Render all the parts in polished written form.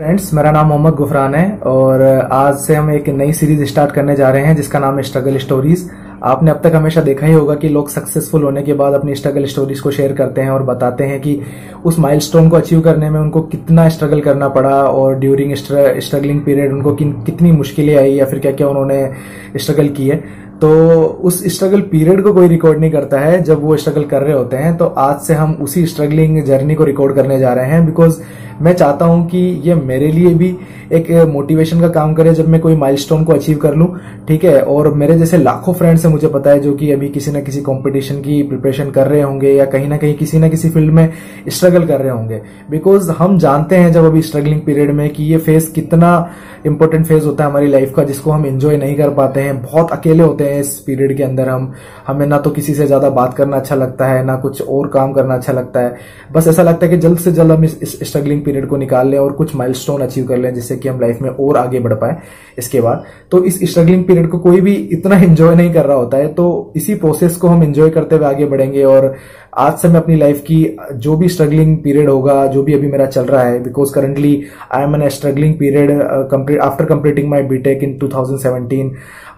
Friends, मेरा नाम मोहम्मद गुफरान है और आज से हम एक नई सीरीज स्टार्ट करने जा रहे हैं जिसका नाम है स्ट्रगल स्टोरीज। आपने अब तक हमेशा देखा ही होगा कि लोग सक्सेसफुल होने के बाद अपनी स्ट्रगल स्टोरीज को शेयर करते हैं और बताते हैं कि उस माइलस्टोन को अचीव करने में उनको कितना स्ट्रगल करना पड़ा और ड्यूरिंग स्ट्रगलिंग पीरियड उनको कितनी मुश्किलें आई या फिर क्या क्या उन्होंने स्ट्रगल की है। तो उस स्ट्रगल पीरियड को कोई रिकॉर्ड नहीं करता है जब वो स्ट्रगल कर रहे होते हैं। तो आज से हम उसी स्ट्रगलिंग जर्नी को रिकॉर्ड करने जा रहे हैं, बिकॉज मैं चाहता हूं कि ये मेरे लिए भी एक मोटिवेशन का काम करे जब मैं कोई माइलस्टोन को अचीव कर लूं, ठीक है। और मेरे जैसे लाखों फ्रेंड्स हैं, मुझे पता है, जो कि अभी किसी न किसी कंपटीशन की प्रिपरेशन कर रहे होंगे या कहीं ना कहीं किसी न किसी फील्ड में स्ट्रगल कर रहे होंगे। बिकॉज हम जानते हैं जब अभी स्ट्रगलिंग पीरियड में कि ये फेज कितना इंपॉर्टेंट फेज होता है हमारी लाइफ का, जिसको हम एंजॉय नहीं कर पाते हैं, बहुत अकेले होते हैं इस पीरियड के अंदर। हमें ना तो किसी से ज्यादा बात करना अच्छा लगता है, ना कुछ और काम करना अच्छा लगता है। बस ऐसा लगता है कि जल्द से जल्द हम इस स्ट्रगलिंग पीरियड को निकाल लें और कुछ माइलस्टोन अचीव कर लें जिससे कि हम लाइफ में और आगे बढ़ पाए। इसके बाद तो इस स्ट्रगलिंग पीरियड को कोई भी इतना एंजॉय नहीं कर रहा होता है, तो इसी प्रोसेस को हम एंजॉय करते हुए आगे बढ़ेंगे। और आज से मैं अपनी लाइफ की जो भी स्ट्रगलिंग पीरियड होगा, जो भी अभी मेरा चल रहा है, because currently I am N struggling period after completing my BTech in 2017।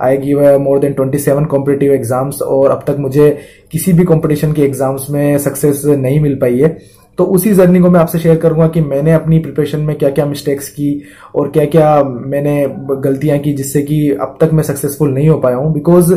I give more than 27 competitive exams और अब तक मुझे किसी भी कॉम्पिटिशन के एग्जाम्स में सक्सेस नहीं मिल पाई है। तो उसी जर्नी को मैं आपसे शेयर करूंगा कि मैंने अपनी प्रिपरेशन में क्या क्या मिस्टेक्स की और क्या क्या मैंने गलतियां की जिससे कि अब तक मैं सक्सेसफुल नहीं हो पाया हूं। बिकॉज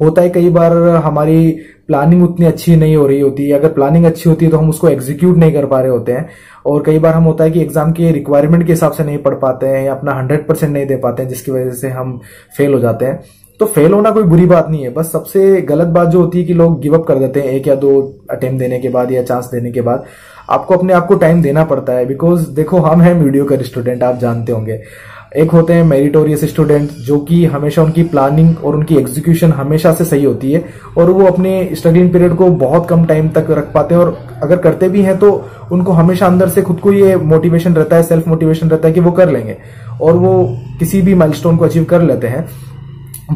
होता है कई बार हमारी प्लानिंग उतनी अच्छी नहीं हो रही होती, अगर प्लानिंग अच्छी होती है तो हम उसको एग्जीक्यूट नहीं कर पा रहे होते हैं। और कई बार हम होता है कि एग्जाम के रिक्वायरमेंट के हिसाब से नहीं पढ़ पाते हैं या अपना 100% नहीं दे पाते हैं, जिसकी वजह से हम फेल हो जाते हैं। तो फेल होना कोई बुरी बात नहीं है, बस सबसे गलत बात जो होती है कि लोग गिव अप कर देते हैं एक या दो अटेम्प्ट देने के बाद या चांस देने के बाद। आपको अपने आप को टाइम देना पड़ता है, बिकॉज देखो हम हैं मीडियोकर स्टूडेंट, आप जानते होंगे। एक होते हैं मेरिटोरियस स्टूडेंट जो कि हमेशा उनकी प्लानिंग और उनकी एग्जीक्यूशन हमेशा से सही होती है और वो अपने स्ट्रगलिंग पीरियड को बहुत कम टाइम तक रख पाते हैं, और अगर करते भी हैं तो उनको हमेशा अंदर से खुद को ये मोटिवेशन रहता है, सेल्फ मोटिवेशन रहता है कि वो कर लेंगे, और वो किसी भी माइलस्टोन को अचीव कर लेते हैं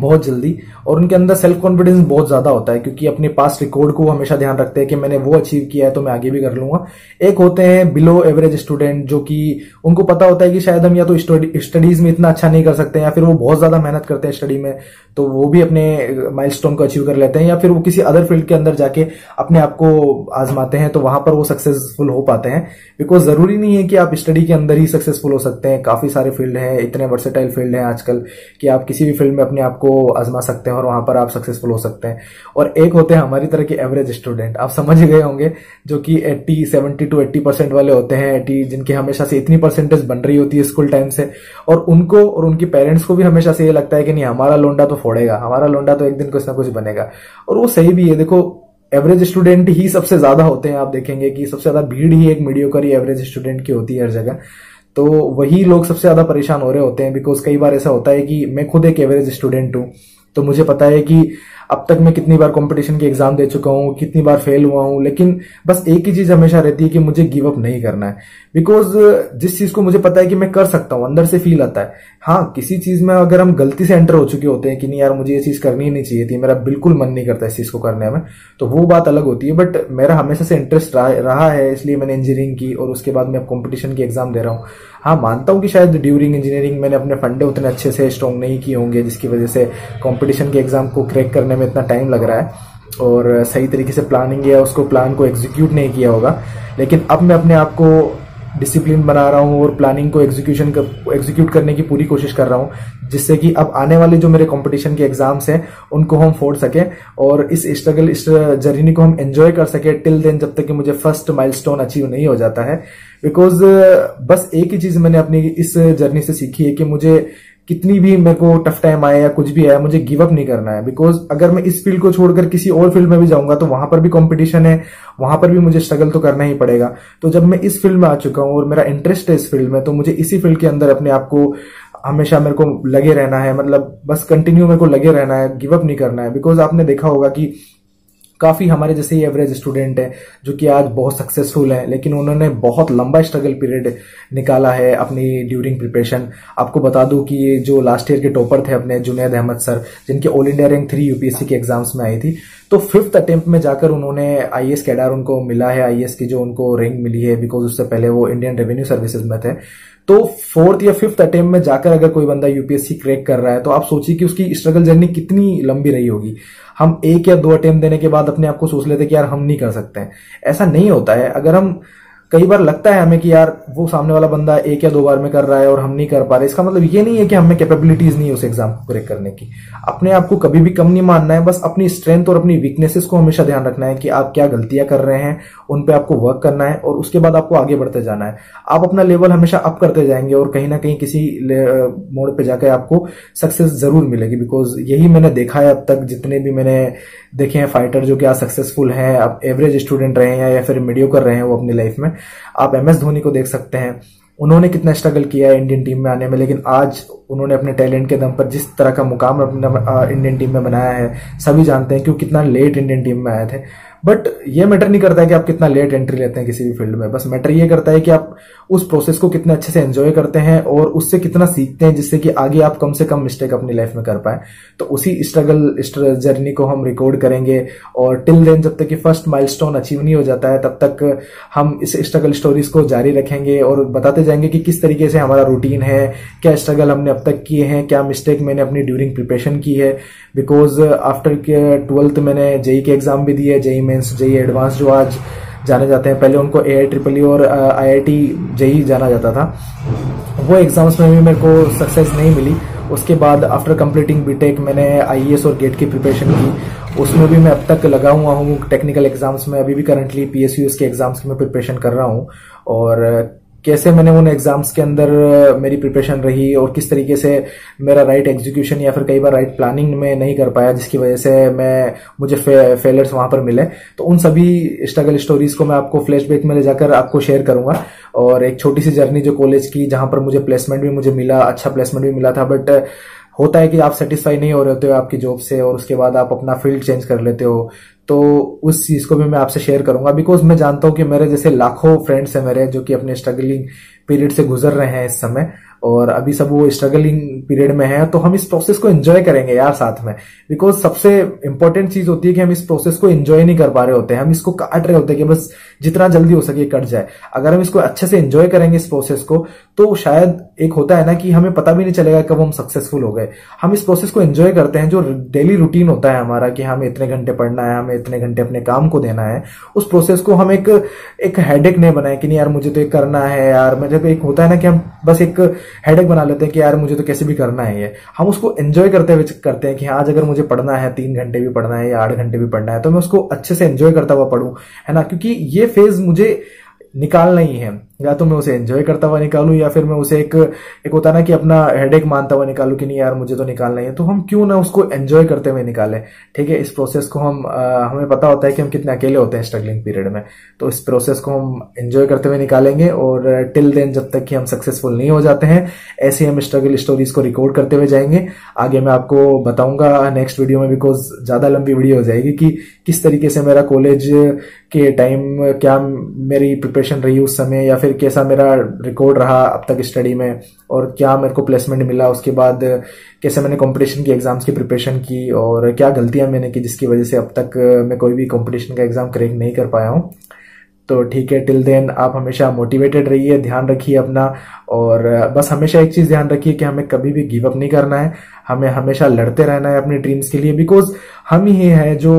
बहुत जल्दी। और उनके अंदर सेल्फ कॉन्फिडेंस बहुत ज्यादा होता है क्योंकि अपने पास रिकॉर्ड को हमेशा ध्यान रखते हैं कि मैंने वो अचीव किया है तो मैं आगे भी कर लूंगा। एक होते हैं बिलो एवरेज स्टूडेंट जो कि उनको पता होता है कि शायद हम या तो स्टडीज में इतना अच्छा नहीं कर सकते हैं, या फिर वो बहुत ज्यादा मेहनत करते हैं स्टडी में तो वो भी अपने माइलस्टोन को अचीव कर लेते हैं, या फिर वो किसी अदर फील्ड के अंदर जाके अपने आप को आजमाते हैं तो वहां पर वो सक्सेसफुल हो पाते हैं। बिकॉज जरूरी नहीं है कि आप स्टडी के अंदर ही सक्सेसफुल हो सकते हैं, काफी सारे फील्ड हैं, इतने वर्सेटाइल फील्ड हैं आजकल कि आप किसी भी फील्ड में अपने आप को आजमा सकते हैं और वहां पर आप सक्सेसफुल हो सकते हैं। और एक होते हैं हमारी तरह के एवरेज स्टूडेंट, आप समझ गए होंगे, जो कि 70 to 80% वाले होते हैं, 80 जिनके हमेशा से इतनी परसेंटेज बन रही होती है स्कूल टाइम से, और उनको और उनके पेरेंट्स को भी हमेशा से ये लगता है कि नहीं, हमारा लोंडा तो फोड़ेगा, हमारा लोंडा तो एक दिन कुछ ना कुछ बनेगा। और वो सही भी है। देखो एवरेज स्टूडेंट ही सबसे ज्यादा होते हैं, आप देखेंगे कि सबसे ज्यादा भीड़ ही एक मीडियोकर एवरेज स्टूडेंट की होती है हर जगह, तो वही लोग सबसे ज्यादा परेशान हो रहे होते हैं। बिकॉज कई बार ऐसा होता है कि मैं खुद एक एवरेज स्टूडेंट हूं तो मुझे पता है कि अब तक मैं कितनी बार कंपटीशन के एग्जाम दे चुका हूं, कितनी बार फेल हुआ हूं, लेकिन बस एक ही चीज हमेशा रहती है कि मुझे गिव अप नहीं करना है। बिकॉज जिस चीज को मुझे पता है कि मैं कर सकता हूं, अंदर से फील आता है। हाँ, किसी चीज में अगर हम गलती से एंटर हो चुके होते हैं कि नहीं यार, मुझे ये चीज करनी ही नहीं चाहिए थी, मेरा बिल्कुल मन नहीं करता इस चीज को करने में, तो वो बात अलग होती है। बट मेरा हमेशा से इंटरेस्ट रहा है, इसलिए मैंने इंजीनियरिंग की और उसके बाद मैं अब कॉम्पिटिशन के एग्जाम दे रहा हूँ। हाँ, मानता हूँ कि शायद ड्यूरिंग इंजीनियरिंग मैंने अपने फंडे उतने अच्छे से स्ट्रॉन्ग नहीं किए होंगे जिसकी वजह से कंपटीशन के एग्जाम को क्रैक करने में इतना टाइम लग रहा है, और सही तरीके से प्लानिंग या उसको प्लान को एग्जीक्यूट नहीं किया होगा। लेकिन अब मैं अपने आप को डिसिप्लिन बना रहा हूँ और प्लानिंग को एग्जीक्यूट करने की पूरी कोशिश कर रहा हूँ, जिससे कि अब आने वाले जो मेरे कंपटीशन के एग्जाम्स हैं उनको हम फोड़ सकें और इस स्ट्रगल इस जर्नी को हम एंजॉय कर सकें टिल देन, जब तक कि मुझे फर्स्ट माइलस्टोन अचीव नहीं हो जाता है। बिकॉज बस एक ही चीज मैंने अपनी इस जर्नी से सीखी है कि मुझे कितनी भी मेरे को टफ टाइम आया या कुछ भी आया, मुझे गिव अप नहीं करना है। बिकॉज अगर मैं इस फील्ड को छोड़कर किसी और फील्ड में भी जाऊंगा तो वहां पर भी कंपटीशन है, वहां पर भी मुझे स्ट्रगल तो करना ही पड़ेगा। तो जब मैं इस फील्ड में आ चुका हूं और मेरा इंटरेस्ट है इस फील्ड में, तो मुझे इसी फील्ड के अंदर अपने आप को हमेशा मेरे को लगे रहना है, मतलब बस कंटिन्यू मेरे को लगे रहना है, गिव अप नहीं करना है। बिकॉज आपने देखा होगा कि काफी हमारे जैसे ही एवरेज स्टूडेंट है जो कि आज बहुत सक्सेसफुल है, लेकिन उन्होंने बहुत लंबा स्ट्रगल पीरियड निकाला है अपनी ड्यूरिंग प्रिपरेशन। आपको बता दूं कि जो लास्ट ईयर के टॉपर थे अपने जुनेद अहमद सर, जिनके ऑल इंडिया रैंक 3 यूपीएससी के एग्जाम्स में आई थी, तो 5th अटेम्प्ट में जाकर उन्होंने आईएएस कैडर उनको मिला है, आईएएस की जो उनको रैंक मिली है, बिकॉज उससे पहले वो इंडियन रेवेन्यू सर्विसज में थे। तो फोर्थ या फिफ्थ अटेम्प्ट में जाकर अगर कोई बंदा यूपीएससी क्रैक कर रहा है तो आप सोचिए कि उसकी स्ट्रगल जर्नी कितनी लंबी रही होगी। हम एक या दो अटेम्प्ट देने के बाद अपने आप को सोच लेते कि यार हम नहीं कर सकते हैं, ऐसा नहीं होता है। अगर हम कई बार लगता है हमें कि यार वो सामने वाला बंदा एक या दो बार में कर रहा है और हम नहीं कर पा रहे, इसका मतलब ये नहीं है कि हमें कैपेबिलिटीज नहीं है उस एग्जाम को क्रैक करने की। अपने आप को कभी भी कम नहीं मानना है, बस अपनी स्ट्रेंथ और अपनी वीकनेसेस को हमेशा ध्यान रखना है कि आप क्या गलतियां कर रहे हैं, उन पर आपको वर्क करना है और उसके बाद आपको आगे बढ़ते जाना है। आप अपना लेवल हमेशा अप करते जाएंगे और कहीं ना कहीं किसी मोड़ पर जाकर आपको सक्सेस जरूर मिलेगी। बिकॉज यही मैंने देखा है, अब तक जितने भी मैंने देखे हैं फाइटर जो कि आज सक्सेसफुल हैं, अब एवरेज स्टूडेंट रहे हैं या फिर मीडियो कर रहे हैं वो अपनी लाइफ में। आप एम एस धोनी को देख सकते हैं, उन्होंने कितना स्ट्रगल किया है इंडियन टीम में आने में, लेकिन आज उन्होंने अपने टैलेंट के दम पर जिस तरह का मुकाम अपने इंडियन टीम में बनाया है, सभी जानते हैं कि वो कितना लेट इंडियन टीम में आए थे। बट ये मैटर नहीं करता है कि आप कितना लेट एंट्री लेते हैं किसी भी फील्ड में, बस मैटर ये करता है कि आप उस प्रोसेस को कितना अच्छे से एंजॉय करते हैं और उससे कितना सीखते हैं, जिससे कि आगे आप कम से कम मिस्टेक अपनी लाइफ में कर पाए। तो उसी स्ट्रगल जर्नी को हम रिकॉर्ड करेंगे और टिल देन जब तक कि फर्स्ट माइलस्टोन अचीव नहीं हो जाता है तब तक हम इस स्ट्रगल स्टोरीज को जारी रखेंगे और बताते जाएंगे कि किस तरीके से हमारा रूटीन है, क्या स्ट्रगल हमने अब तक किए हैं, क्या मिस्टेक मैंने अपनी ड्यूरिंग प्रिपरेशन की है। बिकॉज आफ्टर ट्वेल्थ मैंने जेई के एग्जाम भी दिए, जेई जेई एडवांस जो आज जाने जाते हैं, पहले उनको AIEEE और IIT जेई जाना जाता था, वो एग्जाम्स में भी मेरे को सक्सेस नहीं मिली। उसके बाद आफ्टर कंप्लीटिंग बीटेक मैंने IAS और गेट की प्रिपरेशन की, उसमें भी मैं अब तक लगा हुआ हूँ टेक्निकल एग्जाम्स में। अभी भी करंटली PSU के एग्जाम्स की मैं प्रिपरेशन कर रहा हूँ और कैसे मैंने उन एग्जाम्स के अंदर मेरी प्रिपरेशन रही और किस तरीके से मेरा राइट एग्जीक्यूशन या फिर कई बार राइट प्लानिंग में नहीं कर पाया, जिसकी वजह से मुझे फेलर्स वहां पर मिले। तो उन सभी स्ट्रगल स्टोरीज को मैं आपको फ्लैशबैक में ले जाकर आपको शेयर करूंगा और एक छोटी सी जर्नी जो कॉलेज की, जहां पर मुझे प्लेसमेंट भी मुझे मिला, अच्छा प्लेसमेंट भी मिला था। बट होता है कि आप सेटिस्फाई नहीं हो रहे होते हो आपकी जॉब से और उसके बाद आप अपना फील्ड चेंज कर लेते हो, तो उस चीज को भी मैं आपसे शेयर करूंगा। बिकॉज मैं जानता हूं कि मेरे जैसे लाखों फ्रेंड्स हैं मेरे जो कि अपने स्ट्रगलिंग पीरियड से गुजर रहे हैं इस समय और अभी सब वो स्ट्रगलिंग पीरियड में है, तो हम इस प्रोसेस को एंजॉय करेंगे यार साथ में। बिकॉज सबसे इंपॉर्टेंट चीज होती है कि हम इस प्रोसेस को एंजॉय नहीं कर पा रहे होते हैं, हम इसको काट रहे होते हैं कि बस जितना जल्दी हो सके कट जाए। अगर हम इसको अच्छे से एंजॉय करेंगे इस प्रोसेस को, तो शायद एक होता है ना कि हमें पता भी नहीं चलेगा कब हम सक्सेसफुल हो गए। हम इस प्रोसेस को एंजॉय करते हैं, जो डेली रूटीन होता है हमारा कि हमें इतने घंटे पढ़ना है, हमें इतने घंटे अपने काम को देना है, उस प्रोसेस को हम एक हेडेक नहीं बनाए कि नहीं यार मुझे तो एक करना है यार। मतलब एक होता है ना कि हम बस एक हेडेक बना लेते हैं कि यार मुझे तो कैसे भी करना है ये, हम उसको एंजॉय करते हुए करते हैं कि आज अगर मुझे पढ़ना है 3 घंटे भी पढ़ना है या 8 घंटे भी पढ़ना है तो मैं उसको अच्छे से एंजॉय करता हुआ पढ़ूं, है ना। क्योंकि ये फेज मुझे निकालना ही है, या तो मैं उसे एंजॉय करता हुआ निकालूं या फिर मैं उसे एक होता ना कि अपना हेडेक मानता हुआ निकालूं कि नहीं यार मुझे तो निकालना ही है, तो हम क्यों ना उसको एंजॉय करते हुए निकालें। ठीक है, इस प्रोसेस को हमें पता होता है कि हम कितने अकेले होते हैं स्ट्रगलिंग पीरियड में, तो इस प्रोसेस को हम एंजॉय करते हुए निकालेंगे और टिल देन जब तक कि हम सक्सेसफुल नहीं हो जाते हैं, ऐसे हम स्ट्रगल स्टोरीज को रिकॉर्ड करते हुए जाएंगे। आगे मैं आपको बताऊंगा नेक्स्ट वीडियो में, बिकॉज ज्यादा लंबी वीडियो हो जाएगी, कि किस तरीके से मेरा कॉलेज के टाइम क्या मेरी प्रिपरेशन रही उस समय, या फिर कैसा मेरा रिकॉर्ड रहा अब तक स्टडी में और क्या मेरे को प्लेसमेंट मिला, उसके बाद कैसे मैंने कंपटीशन के एग्जाम्स की प्रिपरेशन की और क्या गलतियां मैंने की जिसकी वजह से अब तक मैं कोई भी कंपटीशन का एग्जाम क्रैक नहीं कर पाया हूँ। तो ठीक है, टिल देन आप हमेशा मोटिवेटेड रहिए, ध्यान रखिए अपना और बस हमेशा एक चीज ध्यान रखिए कि हमें कभी भी गिव अप नहीं करना है, हमें हमेशा लड़ते रहना है अपने ड्रीम्स के लिए। बिकॉज हम ही हैं जो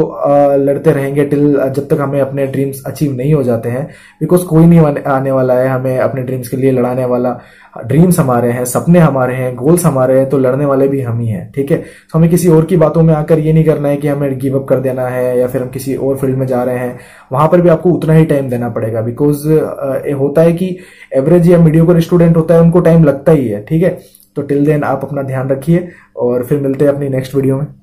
लड़ते रहेंगे टिल जब तक हमें अपने ड्रीम्स अचीव नहीं हो जाते हैं। बिकॉज कोई नहीं आने वाला है हमें अपने ड्रीम्स के लिए लड़ाने वाला। ड्रीम्स हमारे हैं, सपने हमारे हैं, गोल्स हमारे हैं, तो लड़ने वाले भी हम ही हैं। ठीक है, तो हमें किसी और की बातों में आकर ये नहीं करना है कि हमें गिव अप कर देना है या फिर हम किसी और फील्ड में जा रहे हैं वहां पर भी आपको उतना ही टाइम देना पड़ेगा। बिकॉज होता है कि एवरेज या मीडियोकर स्टूडेंट होता है उनको टाइम लगता ही है। ठीक है, तो टिल देन आप अपना ध्यान रखिए और फिर मिलते हैं अपनी नेक्स्ट वीडियो में।